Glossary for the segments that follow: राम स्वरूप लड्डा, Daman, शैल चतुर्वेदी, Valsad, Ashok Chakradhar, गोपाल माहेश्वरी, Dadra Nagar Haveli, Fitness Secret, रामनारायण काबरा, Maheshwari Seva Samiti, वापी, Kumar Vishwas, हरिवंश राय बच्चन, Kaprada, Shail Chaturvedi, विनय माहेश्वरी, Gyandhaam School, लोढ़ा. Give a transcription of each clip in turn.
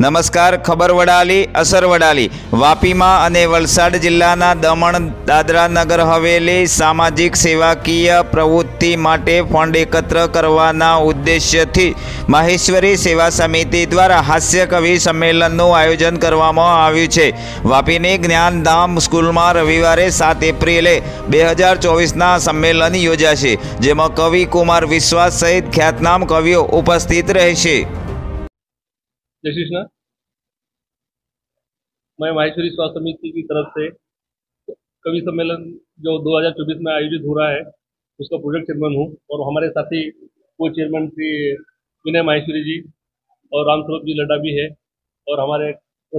नमस्कार। खबर वडाली, असर वडाली। वापी मां अने वलसाड जिल्लाना दमण दादरा नगर हवेली सामाजिक सेवाकीय प्रवृत्ति माटे फंड एकत्र करवाना उद्देश्यथी माहेश्वरी सेवा समिति द्वारा हास्य कवि सम्मेलननु आयोजन करवामां आव्युं छे। वापीनी ज्ञानधाम स्कूल में रविवार 7 एप्रिले 2024 सम्मेलन योजाशे, जेमां कवि कुमार विश्वास सहित ख्यातनाम कविओ उपस्थित रहेशे। जय श्री कृष्ण। मैं माहेश्वरी सेवा समिति की तरफ से कवि सम्मेलन जो 2024 में आयोजित हो रहा है उसका प्रोजेक्ट चेयरमैन हूँ, और हमारे साथी को चेयरमैन श्री विनय माहेश्वरी जी और राम स्वरूप जी लड्डा भी है, और हमारे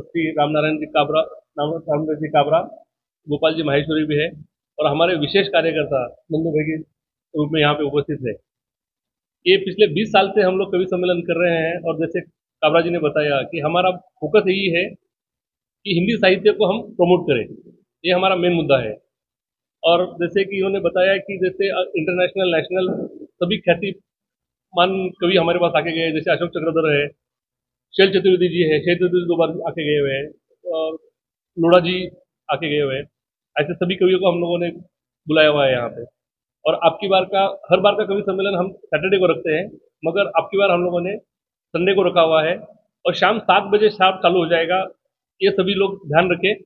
श्री रामनारायण जी काबरा गोपाल जी माहेश्वरी भी है, और हमारे विशेष कार्यकर्ता नंदू भाई के रूप में यहाँ पे उपस्थित है। ये पिछले 20 साल से हम लोग कवि सम्मेलन कर रहे हैं, और जैसे काबरा जी ने बताया कि हमारा फोकस यही है कि हिंदी साहित्य को हम प्रमोट करें, ये हमारा मेन मुद्दा है। और जैसे कि उन्होंने बताया कि जैसे इंटरनेशनल नेशनल सभी ख्यातिमान कवि हमारे पास आके गए, जैसे अशोक चक्रधर है, शैल चतुर्वेदी जी है, शैल चतुर्वेदी 2 बार आके गए हुए हैं, और लोढ़ा जी आके गए हुए हैं। ऐसे सभी कवियों को हम लोगों ने बुलाया हुआ है यहाँ पे। और आपकी बार का हर बार का कवि सम्मेलन हम सैटरडे को रखते हैं, मगर आपकी बार हम लोगों ने संडे को रखा हुआ है, और शाम 7 बजे शार्प चालू हो जाएगा। ये सभी लोग ध्यान रखें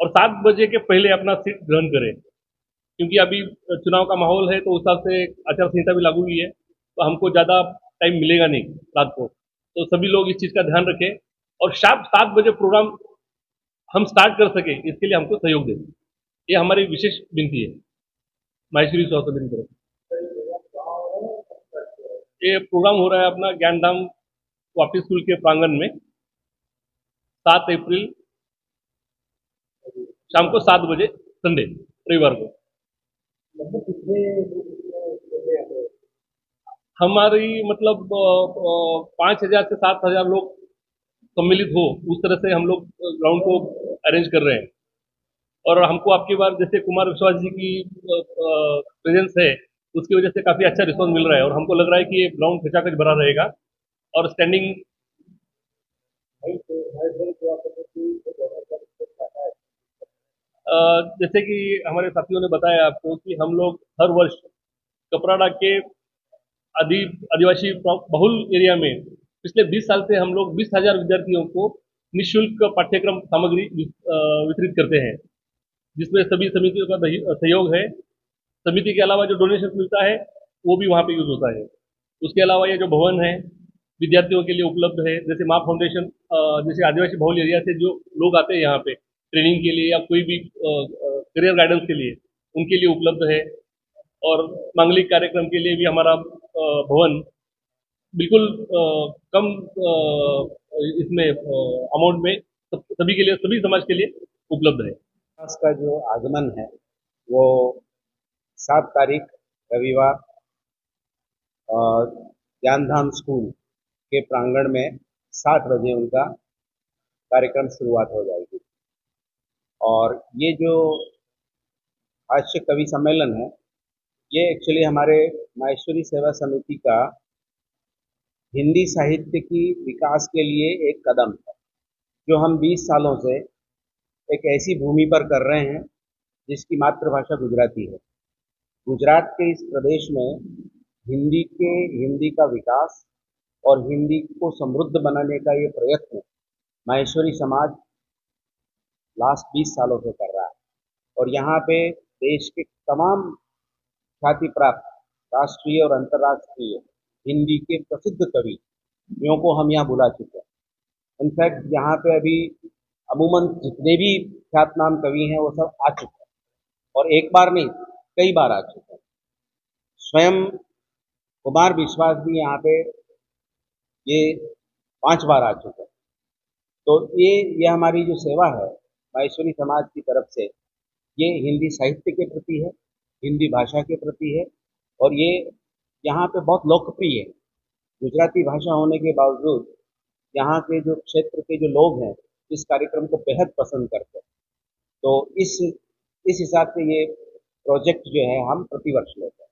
और 7 बजे के पहले अपना सीट ग्रहण करें, क्योंकि अभी चुनाव का माहौल है, तो उस हिसाब से आचार संहिता भी लागू हुई है, तो हमको ज़्यादा टाइम मिलेगा नहीं रात को, तो सभी लोग इस चीज़ का ध्यान रखें और शार्प 7 बजे प्रोग्राम हम स्टार्ट कर सकें, इसके लिए हमको सहयोग दें, ये हमारी विशेष विनती है माहेश्वरी सेवा समिति की तरफ से। ये प्रोग्राम हो रहा है अपना ज्ञानधाम वापी स्कूल के प्रांगण में 7 अप्रैल शाम को 7 बजे संडे रविवार को। हमारी मतलब 5,000 से 7,000 लोग सम्मिलित हो, उस तरह से हम लोग ग्राउंड को अरेंज कर रहे हैं। और हमको आपकी बार जैसे कुमार विश्वास जी की प्रेजेंस है, उसकी वजह से काफ़ी अच्छा रिस्पॉन्स मिल रहा है, और हमको लग रहा है कि ये ग्राउंड खचाखच भरा रहेगा। और स्टैंडिंग जैसे कि हमारे साथियों ने बताया आपको कि हम लोग हर वर्ष कपराड़ा के आदिवासी बहुल एरिया में पिछले 20 साल से हम लोग 20,000 विद्यार्थियों को निःशुल्क पाठ्यक्रम सामग्री वितरित करते हैं, जिसमें सभी समितियों का सहयोग है। समिति के अलावा जो डोनेशन मिलता है वो भी वहाँ पे यूज होता है। उसके अलावा ये जो भवन है विद्यार्थियों के लिए उपलब्ध है, जैसे माँ फाउंडेशन जैसे आदिवासी बहुल एरिया से जो लोग आते हैं यहाँ पे ट्रेनिंग के लिए या कोई भी करियर गाइडेंस के लिए, उनके लिए उपलब्ध है। और मांगलिक कार्यक्रम के लिए भी हमारा भवन बिल्कुल कम इसमें अमाउंट में सभी के लिए, सभी समाज के लिए उपलब्ध है। इसका जो आगमन है वो 7 तारीख रविवार ज्ञानधाम स्कूल के प्रांगण में 7 बजे उनका कार्यक्रम शुरुआत हो जाएगी। और ये जो हास्य कवि सम्मेलन है ये एक्चुअली हमारे माहेश्वरी सेवा समिति का हिंदी साहित्य की विकास के लिए एक कदम है, जो हम 20 सालों से एक ऐसी भूमि पर कर रहे हैं जिसकी मातृभाषा गुजराती है। गुजरात के इस प्रदेश में हिंदी का विकास और हिंदी को समृद्ध बनाने का ये प्रयत्न माहेश्वरी समाज लास्ट 20 सालों से कर रहा है। और यहाँ पे देश के तमाम ख्याति प्राप्त राष्ट्रीय और अंतर्राष्ट्रीय हिंदी के प्रसिद्ध कवियों को हम यहाँ बुला चुके हैं। इनफैक्ट यहाँ पे अभी अमूमन जितने भी ख्यातनाम कवि हैं वो सब आ चुके हैं, और एक बार नहीं कई बार आ चुके हैं। स्वयं कुमार विश्वास भी यहाँ पे ये 5 बार आ चुका है। तो ये हमारी जो सेवा है माहेश्वरी समाज की तरफ से, ये हिंदी साहित्य के प्रति है, हिंदी भाषा के प्रति है, और ये यहाँ पे बहुत लोकप्रिय है। गुजराती भाषा होने के बावजूद यहाँ के जो क्षेत्र के जो लोग हैं इस कार्यक्रम को बेहद पसंद करते हैं। तो इस हिसाब से ये प्रोजेक्ट जो है हम प्रतिवर्ष लेते हैं।